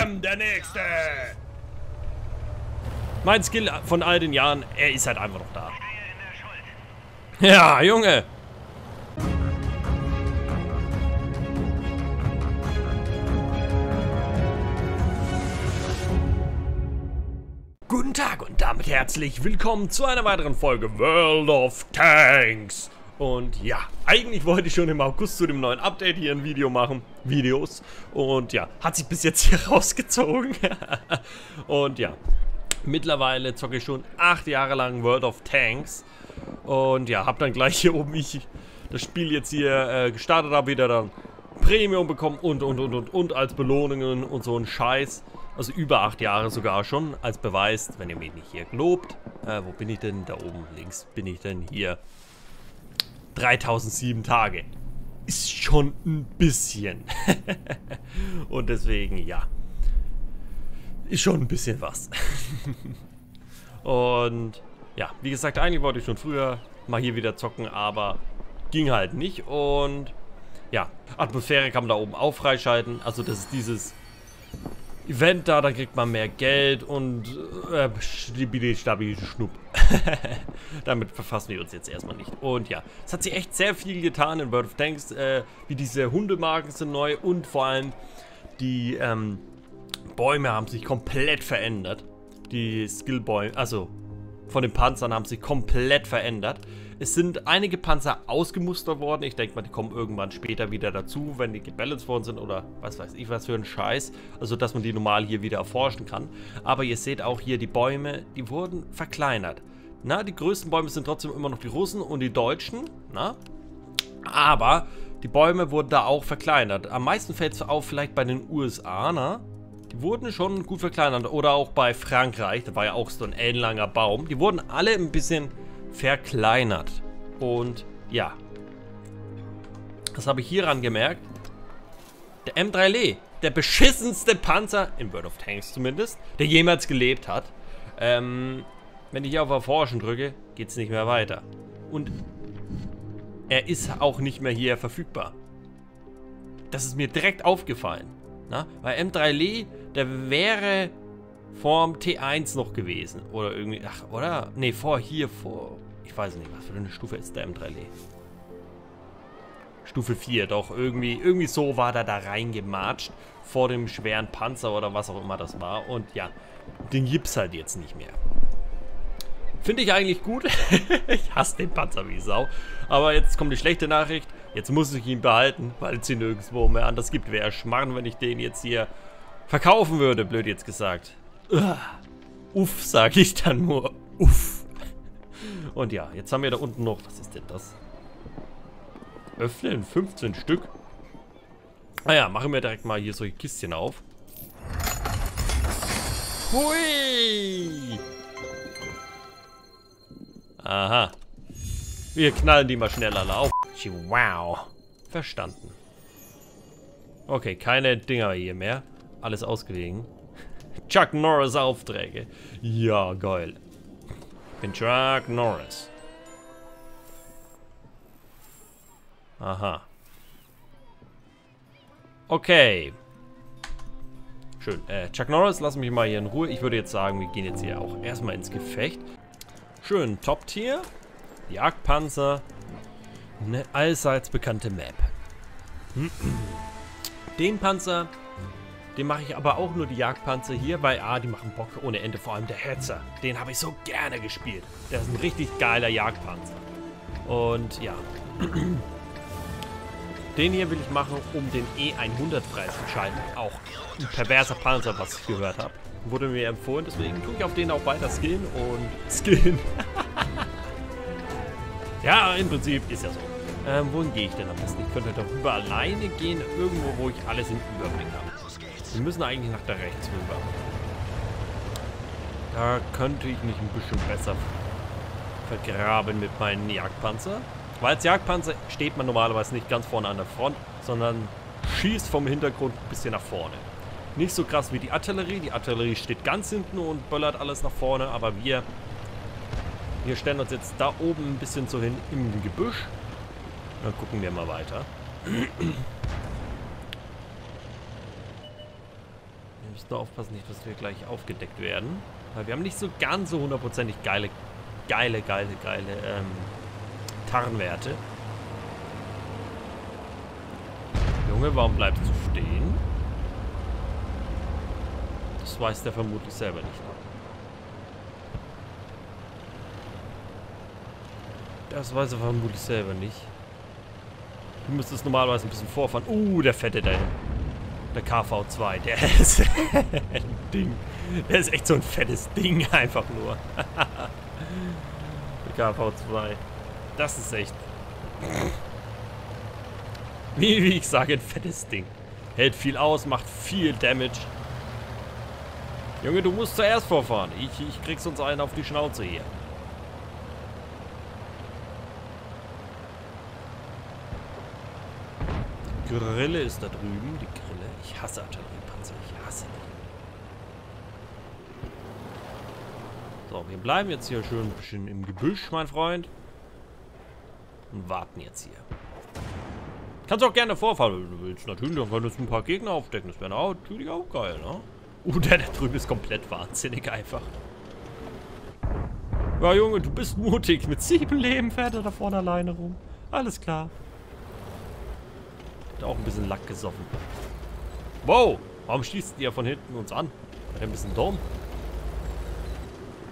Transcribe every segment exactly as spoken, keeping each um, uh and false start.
Bam, der Nächste. Mein Skill von all den Jahren, er ist halt einfach noch da. Ja, Junge. Guten Tag und damit herzlich willkommen zu einer weiteren Folge World of Tanks. Und ja, eigentlich wollte ich schon im August zu dem neuen Update hier ein Video machen. Videos. Und ja, hat sich bis jetzt hier rausgezogen. Und ja, mittlerweile zocke ich schon acht Jahre lang World of Tanks. Und ja, habe dann gleich hier oben, ich das Spiel jetzt hier äh, gestartet habe, wieder dann Premium bekommen und, und, und, und, und als Belohnungen und so ein Scheiß. Also über acht Jahre sogar schon, als Beweis, wenn ihr mich nicht hier lobt. Äh, wo bin ich denn? Da oben links bin ich denn hier. dreitausendsieben Tage. Ist schon ein bisschen. Und deswegen, ja. Ist schon ein bisschen was. Und ja, wie gesagt, eigentlich wollte ich schon früher mal hier wieder zocken, aber ging halt nicht. Und ja, Atmosphäre kann man da oben auch freischalten. Also das ist dieses Event da, da kriegt man mehr Geld und äh, stabile, stabile Schnupp. Damit befassen wir uns jetzt erstmal nicht. Und ja, es hat sich echt sehr viel getan in World of Tanks, äh, wie diese Hundemarken sind neu und vor allem die ähm, Bäume haben sich komplett verändert. Die Skillbäume, also von den Panzern haben sich komplett verändert. Es sind einige Panzer ausgemustert worden. Ich denke mal, die kommen irgendwann später wieder dazu, wenn die gebalanced worden sind oder was weiß ich was für ein Scheiß. Also, dass man die normal hier wieder erforschen kann. Aber ihr seht auch hier die Bäume, die wurden verkleinert. Na, die größten Bäume sind trotzdem immer noch die Russen und die Deutschen. Na, aber die Bäume wurden da auch verkleinert. Am meisten fällt es auf vielleicht bei den U S A, na? Die wurden schon gut verkleinert. Oder auch bei Frankreich, da war ja auch so ein ellenlanger Baum. Die wurden alle ein bisschen verkleinert. Und ja, das habe ich hieran gemerkt. Der M drei Lee, der beschissenste Panzer, in World of Tanks zumindest, der jemals gelebt hat. Ähm, wenn ich hier auf Erforschen drücke, geht es nicht mehr weiter. Und er ist auch nicht mehr hier verfügbar. Das ist mir direkt aufgefallen. Na? Weil M drei Lee, der wäre vorm T eins noch gewesen. Oder irgendwie. Ach, oder? Ne, vor hier, vor. Ich weiß nicht, was für eine Stufe ist der M drei Lee. Stufe vier, doch. Irgendwie, irgendwie so war der da reingematscht. Vor dem schweren Panzer oder was auch immer das war. Und ja, den gibt's halt jetzt nicht mehr. Finde ich eigentlich gut. Ich hasse den Panzer wie Sau. Aber jetzt kommt die schlechte Nachricht. Jetzt muss ich ihn behalten, weil es ihn nirgendwo mehr anders gibt. Wäre schmarrn, wenn ich den jetzt hier verkaufen würde, blöd jetzt gesagt. Uh, uff, sage ich dann nur. Uff. Und ja, jetzt haben wir da unten noch... Was ist denn das? Öffnen, fünfzehn Stück. Naja, ah machen wir direkt mal hier solche Kistchen auf. Hui! Aha. Wir knallen die mal schneller auf. Wow. Verstanden. Okay, keine Dinger hier mehr. Alles ausgelegen. Chuck Norris Aufträge. Ja, geil. Ich bin Chuck Norris. Aha. Okay. Schön. Äh, Chuck Norris, lass mich mal hier in Ruhe. Ich würde jetzt sagen, wir gehen jetzt hier auch erstmal ins Gefecht. Schön, Top-Tier. Jagdpanzer. Eine allseits bekannte Map. Den Panzer... Den mache ich aber auch nur die Jagdpanzer hier, weil ah, die machen Bock ohne Ende, vor allem der Hetzer. Den habe ich so gerne gespielt. Der ist ein richtig geiler Jagdpanzer. Und ja. Den hier will ich machen, um den E hundert-Preis zu schalten. Auch ein perverser Panzer, was ich gehört habe. Wurde mir empfohlen, deswegen tue ich auf den auch weiter skillen und skillen. Ja, im Prinzip ist ja so. Ähm, wohin gehe ich denn am besten? Ich könnte darüber alleine gehen, irgendwo, wo ich alles im Überblick habe. Wir müssen eigentlich nach da rechts rüber. Da könnte ich mich ein bisschen besser vergraben mit meinen Jagdpanzer. Weil als Jagdpanzer steht man normalerweise nicht ganz vorne an der Front, sondern schießt vom Hintergrund ein bisschen nach vorne. Nicht so krass wie die Artillerie. Die Artillerie steht ganz hinten und böllert alles nach vorne. Aber wir, wir stellen uns jetzt da oben ein bisschen so hin im Gebüsch. Dann gucken wir mal weiter. Wir müssen nur aufpassen, nicht, dass wir gleich aufgedeckt werden. Weil wir haben nicht so ganz so hundertprozentig geile, geile, geile, geile ähm, Tarnwerte. Junge, warum bleibst du stehen? Das weiß der vermutlich selber nicht. Das weiß er vermutlich selber nicht. Du müsstest normalerweise ein bisschen vorfahren. Uh, der Fette da hinten. Der K V zwei, der ist ein Ding. Der ist echt so ein fettes Ding, einfach nur. Der K V zwei. Das ist echt... Wie, wie ich sage, ein fettes Ding. Hält viel aus, macht viel Damage. Junge, du musst zuerst vorfahren. Ich, ich krieg's uns einen auf die Schnauze hier. Die Grille ist da drüben. Die Grille. Ich hasse Artilleriepanzer. Ich hasse die. So, wir bleiben jetzt hier schön ein bisschen im Gebüsch, mein Freund. Und warten jetzt hier. Kannst auch gerne vorfahren, wenn du willst. Natürlich, dann können wir uns ein paar Gegner aufdecken. Das wäre natürlich auch geil, ne? Uh, der da drüben ist komplett wahnsinnig einfach. Ja, Junge, du bist mutig. Mit sieben Leben fährt er da vorne alleine rum. Alles klar. Auch ein bisschen Lack gesoffen. Wow, warum schießt ihr von hinten uns an? Hat er ein bisschen dumm?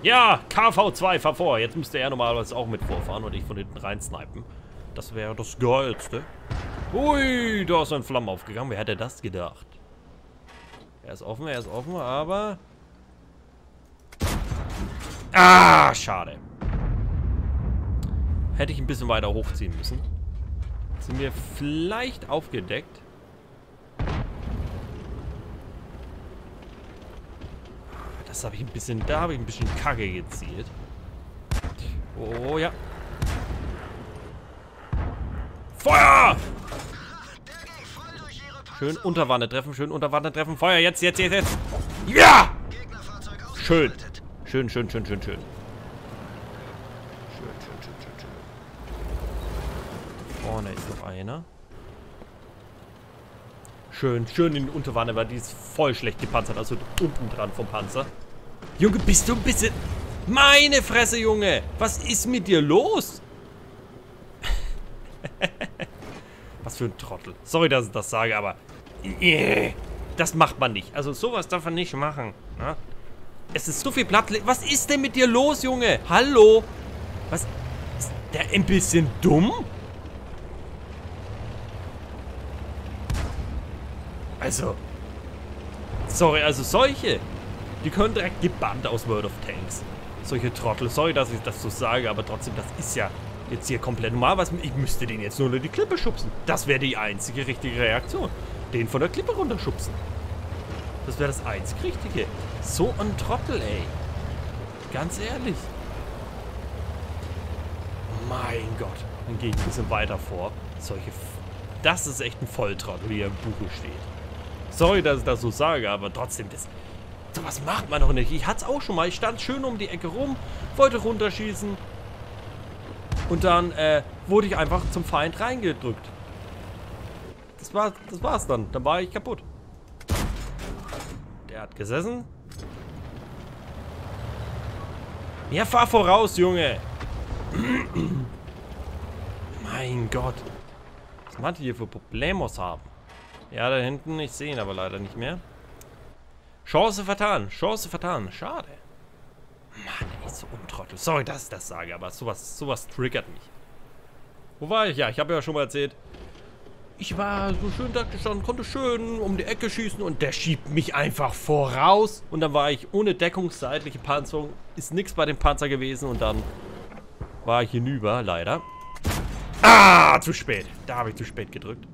Ja, K V zwei, fahr vor. Jetzt müsste er normalerweise auch mit vorfahren und ich von hinten rein snipen. Das wäre das Geilste. Ui, da ist ein Flammen aufgegangen. Wer hätte das gedacht? Er ist offen, er ist offen, aber... Ah, schade. Hätte ich ein bisschen weiter hochziehen müssen. Sind wir vielleicht aufgedeckt? Das habe ich ein bisschen, da habe ich ein bisschen Kacke gezielt. Oh ja. Feuer! Schön Unterwanne treffen, schön Unterwanne treffen. Feuer, jetzt, jetzt, jetzt, jetzt. Ja! Schön. Schön, schön, schön, schön, schön. Vorne ist noch einer. Schön, schön in die Unterwanne, weil die ist voll schlecht gepanzert. Also unten dran vom Panzer. Junge, bist du ein bisschen... Meine Fresse, Junge! Was ist mit dir los? Was für ein Trottel. Sorry, dass ich das sage, aber... Das macht man nicht. Also sowas darf man nicht machen. Na? Es ist so viel Platz... Was ist denn mit dir los, Junge? Hallo? Was? Ist der ein bisschen dumm? Also, sorry, also solche, die können direkt gebannt aus World of Tanks. Solche Trottel, sorry, dass ich das so sage, aber trotzdem, das ist ja jetzt hier komplett normal. Was, ich müsste den jetzt nur in die Klippe schubsen. Das wäre die einzige richtige Reaktion. Den von der Klippe runterschubsen. Das wäre das einzig Richtige. So ein Trottel, ey. Ganz ehrlich. Mein Gott. Dann gehe ich ein bisschen weiter vor. Solche, das ist echt ein Volltrottel, wie hier im Buche steht. Sorry, dass ich das so sage, aber trotzdem, das, sowas macht man doch nicht. Ich hatte es auch schon mal. Ich stand schön um die Ecke rum, wollte runterschießen. Und dann äh, wurde ich einfach zum Feind reingedrückt. Das, war, das war's dann. Dann war ich kaputt. Der hat gesessen. Ja, fahr voraus, Junge. Mein Gott. Was manche hier für Problemos haben. Ja, da hinten, ich sehe ihn aber leider nicht mehr. Chance vertan, Chance vertan, schade. Mann, ey, so untrottel. Sorry, dass ich das sage, aber sowas, sowas triggert mich. Wo war ich? Ja, ich habe ja schon mal erzählt. Ich war so schön da gestanden, konnte schön um die Ecke schießen und der schiebt mich einfach voraus. Und dann war ich ohne deckungsseitliche Panzerung, ist nichts bei dem Panzer gewesen und dann war ich hinüber, leider. Ah, zu spät. Da habe ich zu spät gedrückt.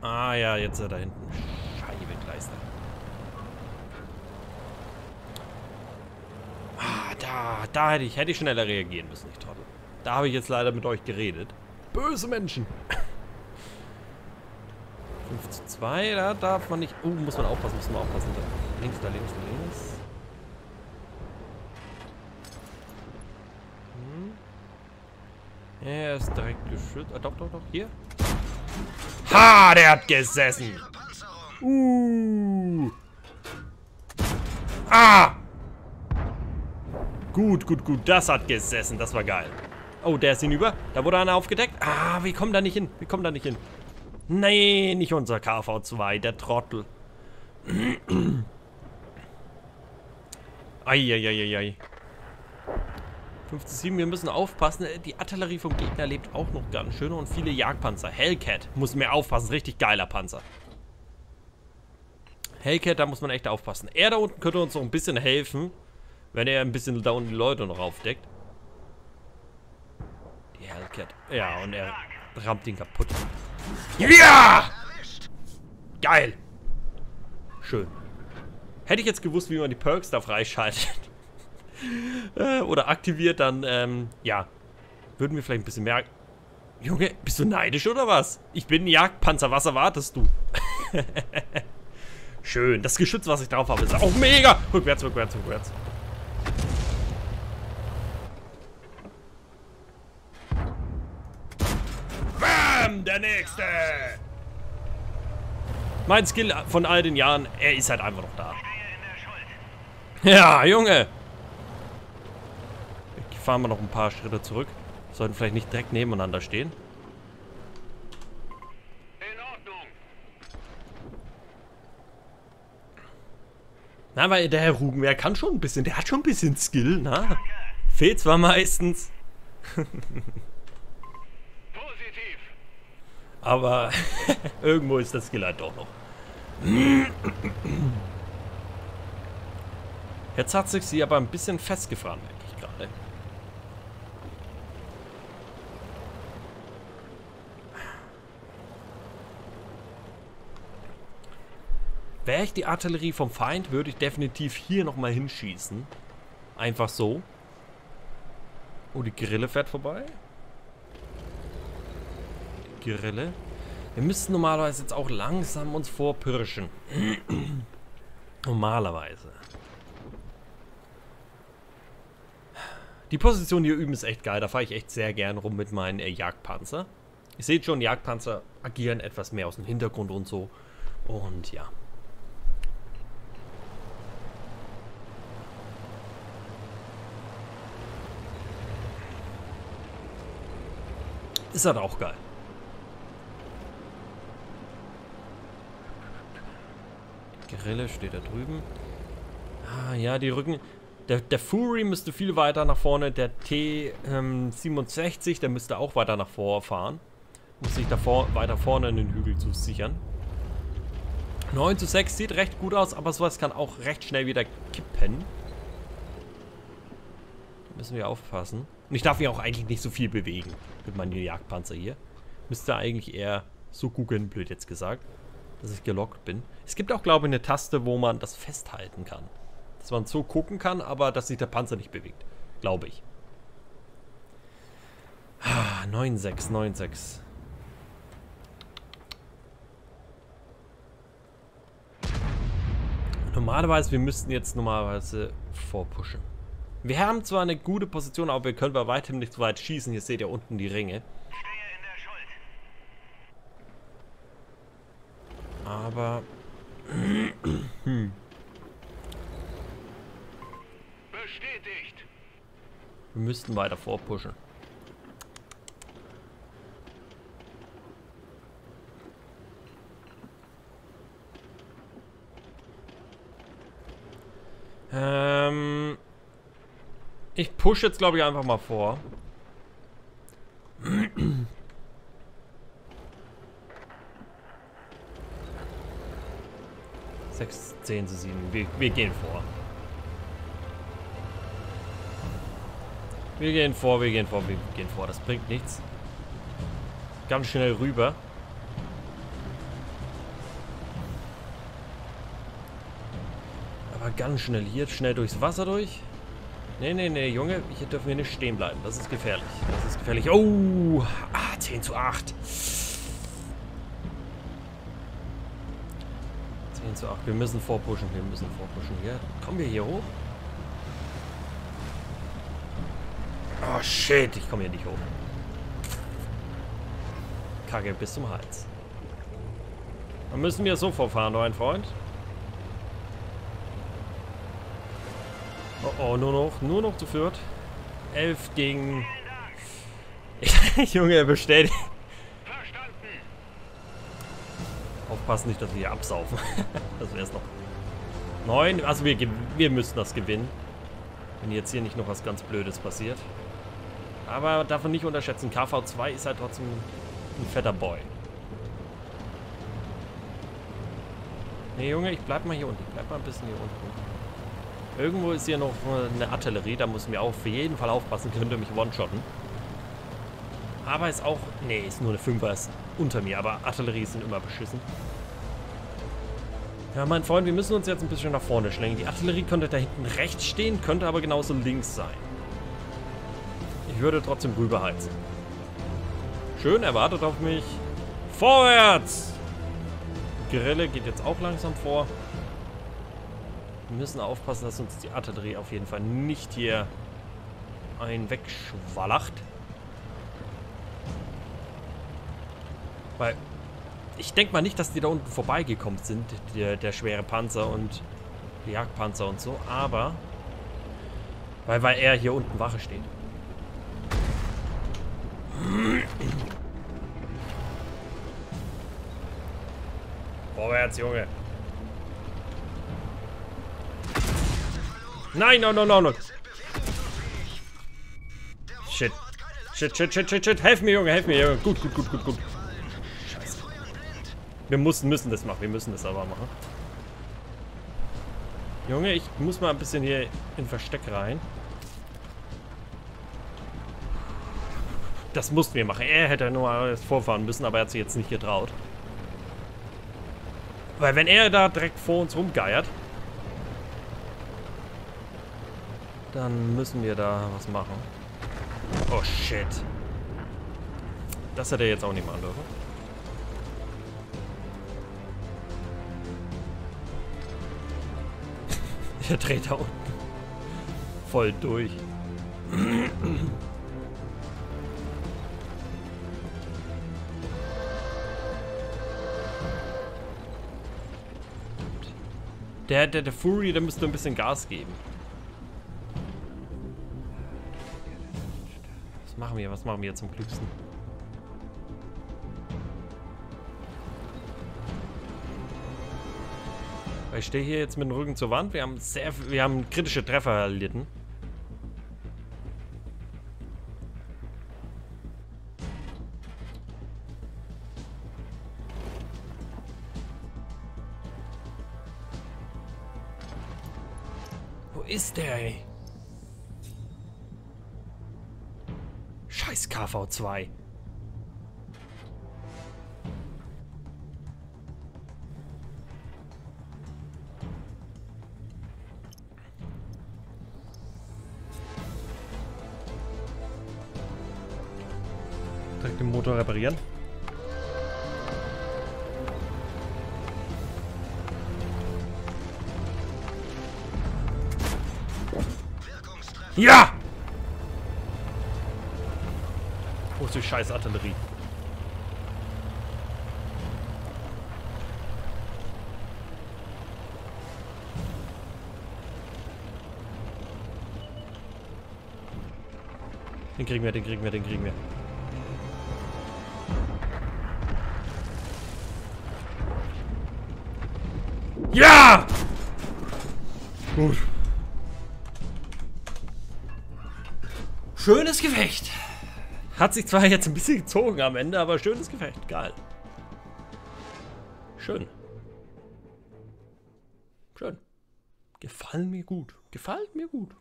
Ah ja, jetzt da hinten. Scheibe Gleis. Ah, da, da hätte ich, hätte ich schneller reagieren müssen, ich trottel. Da habe ich jetzt leider mit euch geredet. Böse Menschen. fünf zu zwei, da darf man nicht... Oh, uh, muss man aufpassen, muss man aufpassen. Da. Links, da, links, da, links. Hm. Er ist direkt geschützt. Ah, doch, doch, doch, hier. Ha, der hat gesessen. Uh. Ah. Gut, gut, gut. Das hat gesessen. Das war geil. Oh, der ist hinüber. Da wurde einer aufgedeckt. Ah, wir kommen da nicht hin. Wir kommen da nicht hin. Nee, nicht unser K V zwei, der Trottel. Eieieiei. fünf zu sieben, wir müssen aufpassen. Die Artillerie vom Gegner lebt auch noch ganz schön und viele Jagdpanzer. Hellcat, muss mehr aufpassen. Richtig geiler Panzer. Hellcat, da muss man echt aufpassen. Er da unten könnte uns noch ein bisschen helfen, wenn er ein bisschen da unten die Leute noch aufdeckt. Die Hellcat. Ja, und er rammt ihn kaputt. Ja! Geil. Schön. Hätte ich jetzt gewusst, wie man die Perks da freischaltet oder aktiviert, dann, ähm, ja, würden wir vielleicht ein bisschen merken. Junge, bist du neidisch oder was? Ich bin ein Jagdpanzer, was erwartest du? Schön, das Geschütz, was ich drauf habe, ist auch mega. Rückwärts, rückwärts, rückwärts. Bam, der nächste. Mein Skill von all den Jahren, er ist halt einfach noch da. Ja, Junge. Hier fahren wir noch ein paar Schritte zurück. Sollten vielleicht nicht direkt nebeneinander stehen. In Ordnung. Na, weil der Herr Rugenwehr kann schon ein bisschen, der hat schon ein bisschen Skill, na? Fehlt zwar meistens. Positiv. Aber irgendwo ist das Skill halt doch noch. Jetzt hat sich sie aber ein bisschen festgefahren, merke ich gerade. Wäre ich die Artillerie vom Feind, würde ich definitiv hier nochmal hinschießen. Einfach so. Oh, die Grille fährt vorbei. Die Grille. Wir müssten normalerweise jetzt auch langsam uns vorpirschen. Normalerweise. Die Position hier üben ist echt geil. Da fahre ich echt sehr gern rum mit meinen äh, Jagdpanzer. Ihr seht schon, Jagdpanzer agieren etwas mehr aus dem Hintergrund und so. Und ja. Ist halt auch geil. Die Grille steht da drüben. Ah ja, die Rücken... Der, der Fury müsste viel weiter nach vorne, der T siebenundsechzig, ähm, der müsste auch weiter nach vorne fahren. Muss sich davor weiter vorne in den Hügel zu sichern. neun zu sechs sieht recht gut aus, aber sowas kann auch recht schnell wieder kippen. Da müssen wir aufpassen. Und ich darf mich auch eigentlich nicht so viel bewegen mit meinem Jagdpanzer hier. Müsste eigentlich eher so gucken, blöd jetzt gesagt, dass ich gelockt bin. Es gibt auch, glaube ich, eine Taste, wo man das festhalten kann. Dass man so gucken kann, aber dass sich der Panzer nicht bewegt. Glaube ich. Ah, neun sechs, neun sechs. Normalerweise, wir müssten jetzt normalerweise vorpushen. Wir haben zwar eine gute Position, aber wir können bei weitem nicht so weit schießen. Hier seht ihr unten die Ringe. Aber... hm. Wir müssten weiter vorpushen. Ähm, ich pushe jetzt, glaube ich, einfach mal vor. sechs, zehn zu sieben. Wir, wir gehen vor. Wir gehen vor, wir gehen vor, wir gehen vor. Das bringt nichts. Ganz schnell rüber. Aber ganz schnell hier, schnell durchs Wasser durch. Nee, nee, nee, Junge, hier dürfen wir nicht stehen bleiben. Das ist gefährlich. Das ist gefährlich. Oh, ah, zehn zu acht. zehn zu acht. Wir müssen vorpushen, wir müssen vorpushen. Ja, kommen wir hier hoch? Oh shit, ich komme hier nicht hoch. Kacke bis zum Hals. Dann müssen wir so verfahren, mein Freund. Oh, oh, nur noch, nur noch zu viert. elf gegen... Junge, bestätigt. Aufpassen nicht, dass wir hier absaufen. Das wäre es noch. neun, also wir, wir müssen das gewinnen. Wenn jetzt hier nicht noch was ganz Blödes passiert. Aber darf man nicht unterschätzen, K V zwei ist halt trotzdem ein fetter Boy. Ne Junge, ich bleib mal hier unten. Ich bleib mal ein bisschen hier unten. Irgendwo ist hier noch eine Artillerie, da müssen wir auf jeden Fall aufpassen, könnte mich one-shotten. Aber ist auch... Ne, ist nur eine Fünfer, ist unter mir, aber Artillerie sind immer beschissen. Ja, mein Freund, wir müssen uns jetzt ein bisschen nach vorne schlängen. Die Artillerie könnte da hinten rechts stehen, könnte aber genauso links sein. Ich würde trotzdem rüberheizen. Schön, er wartet auf mich. Vorwärts! Grille geht jetzt auch langsam vor. Wir müssen aufpassen, dass uns die Artillerie auf jeden Fall nicht hier einwegschwallacht. Weil ich denke mal nicht, dass die da unten vorbeigekommen sind, der, der schwere Panzer und die Jagdpanzer und so, aber weil, weil er hier unten Wache steht. Vorwärts, Junge. Nein, no, no, no, no. Shit. Shit, shit, shit, shit, shit. Helf mir, Junge, helf mir, Junge. Gut, gut, gut, gut, gut. Scheiße. Wir müssen, müssen das machen, wir müssen das aber machen. Junge, ich muss mal ein bisschen hier in Versteck rein. Das mussten wir machen. Er hätte nur alles vorfahren müssen, aber er hat sich jetzt nicht getraut. Weil wenn er da direkt vor uns rumgeiert, dann müssen wir da was machen. Oh shit. Das hätte er jetzt auch nicht machen dürfen. Er dreht da unten voll durch. Der, der, der Fury, der müsste ein bisschen Gas geben. Was machen wir? Was machen wir jetzt am klügsten? Ich stehe hier jetzt mit dem Rücken zur Wand. Wir haben sehr, wir haben kritische Treffer erlitten. Ist der, ey? Scheiß K V zwei. Direkt den Motor reparieren. Ja! Wo ist die scheiß Artillerie? Den kriegen wir, den kriegen wir, den kriegen wir. Ja! Gut. Schönes Gefecht. Hat sich zwar jetzt ein bisschen gezogen am Ende, aber schönes Gefecht. Geil. Schön. Schön. Gefallen mir gut. Gefällt mir gut.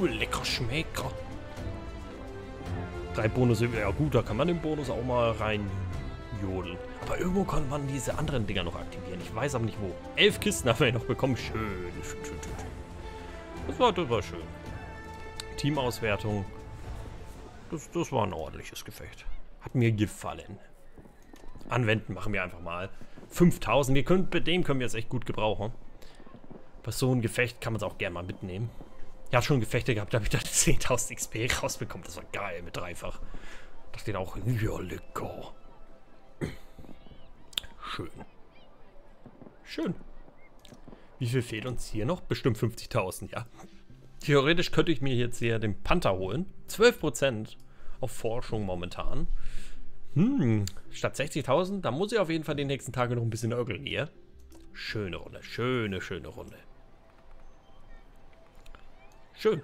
Uh, lecker Schmecker. Drei Bonus. Ja gut, da kann man den Bonus auch mal reinjodeln. Aber irgendwo kann man diese anderen Dinger noch aktivieren. Ich weiß aber nicht wo. Elf Kisten haben wir noch bekommen. Schön. Das war, das war schön. Teamauswertung. Das, das war ein ordentliches Gefecht. Hat mir gefallen. Anwenden machen wir einfach mal. fünftausend, wir können, bei dem können wir jetzt echt gut gebrauchen. Bei so einem Gefecht kann man es auch gerne mal mitnehmen. Ich habe schon Gefechte gehabt, da habe ich da zehntausend X P rausbekommen. Das war geil mit dreifach. Da steht auch ja, lecker. Schön. Schön. Wie viel fehlt uns hier noch? Bestimmt fünfzigtausend, ja. Theoretisch könnte ich mir jetzt hier den Panther holen. zwölf Prozent auf Forschung momentan. Hm, statt sechzigtausend, da muss ich auf jeden Fall den nächsten Tage noch ein bisschen ögeln hier. Schöne Runde, schöne, schöne Runde. Schön.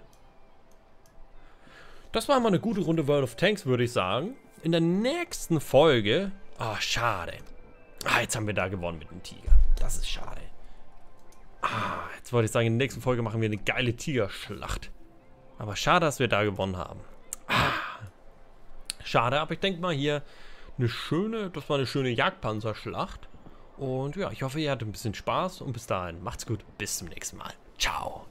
Das war mal eine gute Runde World of Tanks, würde ich sagen. In der nächsten Folge... Ah, oh, schade. Ah, jetzt haben wir da gewonnen mit dem Tiger. Das ist schade. Ah, jetzt wollte ich sagen, in der nächsten Folge machen wir eine geile Tigerschlacht. Aber schade, dass wir da gewonnen haben. Ah, schade, aber ich denke mal hier eine schöne, das war eine schöne Jagdpanzerschlacht. Und ja, ich hoffe, ihr hattet ein bisschen Spaß und bis dahin macht's gut, bis zum nächsten Mal. Ciao.